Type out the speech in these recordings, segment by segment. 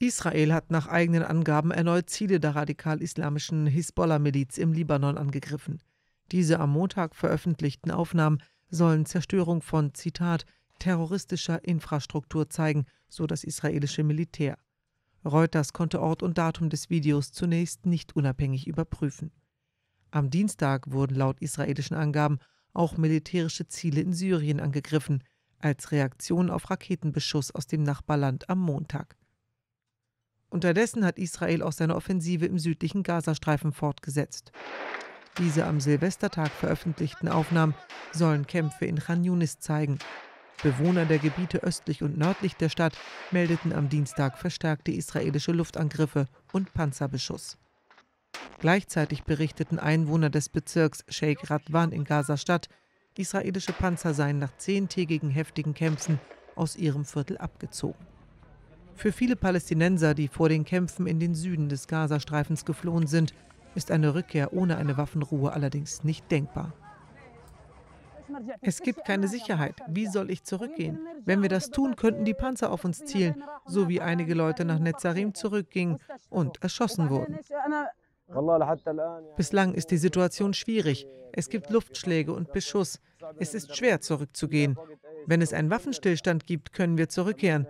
Israel hat nach eigenen Angaben erneut Ziele der radikal-islamischen Hisbollah-Miliz im Libanon angegriffen. Diese am Montag veröffentlichten Aufnahmen sollen Zerstörung von, Zitat, terroristischer Infrastruktur zeigen, so das israelische Militär. Reuters konnte Ort und Datum des Videos zunächst nicht unabhängig überprüfen. Am Dienstag wurden laut israelischen Angaben auch militärische Ziele in Syrien angegriffen, als Reaktion auf Raketenbeschuss aus dem Nachbarland am Montag. Unterdessen hat Israel auch seine Offensive im südlichen Gazastreifen fortgesetzt. Diese am Silvestertag veröffentlichten Aufnahmen sollen Kämpfe in Khan Yunis zeigen. Bewohner der Gebiete östlich und nördlich der Stadt meldeten am Dienstag verstärkte israelische Luftangriffe und Panzerbeschuss. Gleichzeitig berichteten Einwohner des Bezirks Sheikh Radwan in Gaza-Stadt, israelische Panzer seien nach 10-tägigen heftigen Kämpfen aus ihrem Viertel abgezogen. Für viele Palästinenser, die vor den Kämpfen in den Süden des Gazastreifens geflohen sind, ist eine Rückkehr ohne eine Waffenruhe allerdings nicht denkbar. Es gibt keine Sicherheit. Wie soll ich zurückgehen? Wenn wir das tun, könnten die Panzer auf uns zielen, so wie einige Leute nach Netzarim zurückgingen und erschossen wurden. Bislang ist die Situation schwierig. Es gibt Luftschläge und Beschuss. Es ist schwer, zurückzugehen. Wenn es einen Waffenstillstand gibt, können wir zurückkehren.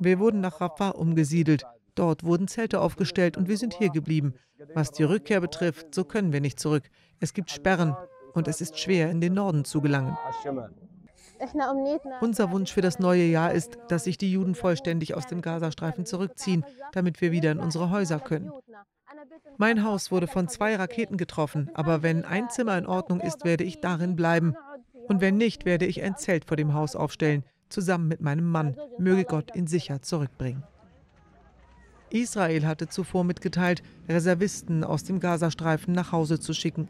Wir wurden nach Rafah umgesiedelt. Dort wurden Zelte aufgestellt und wir sind hier geblieben. Was die Rückkehr betrifft, so können wir nicht zurück. Es gibt Sperren und es ist schwer, in den Norden zu gelangen. Unser Wunsch für das neue Jahr ist, dass sich die Juden vollständig aus dem Gazastreifen zurückziehen, damit wir wieder in unsere Häuser können. Mein Haus wurde von 2 Raketen getroffen, aber wenn ein Zimmer in Ordnung ist, werde ich darin bleiben. Und wenn nicht, werde ich ein Zelt vor dem Haus aufstellen, zusammen mit meinem Mann. Möge Gott ihn sicher zurückbringen. Israel hatte zuvor mitgeteilt, Reservisten aus dem Gazastreifen nach Hause zu schicken.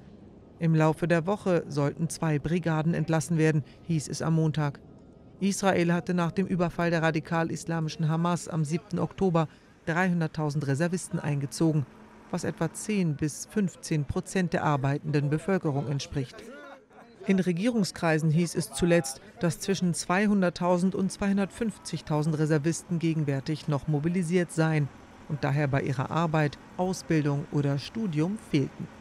Im Laufe der Woche sollten 2 Brigaden entlassen werden, hieß es am Montag. Israel hatte nach dem Überfall der radikal-islamischen Hamas am 7. Oktober 300.000 Reservisten eingezogen, was etwa 10 bis 15% der arbeitenden Bevölkerung entspricht. In Regierungskreisen hieß es zuletzt, dass zwischen 200.000 und 250.000 Reservisten gegenwärtig noch mobilisiert seien und daher bei ihrer Arbeit, Ausbildung oder Studium fehlten.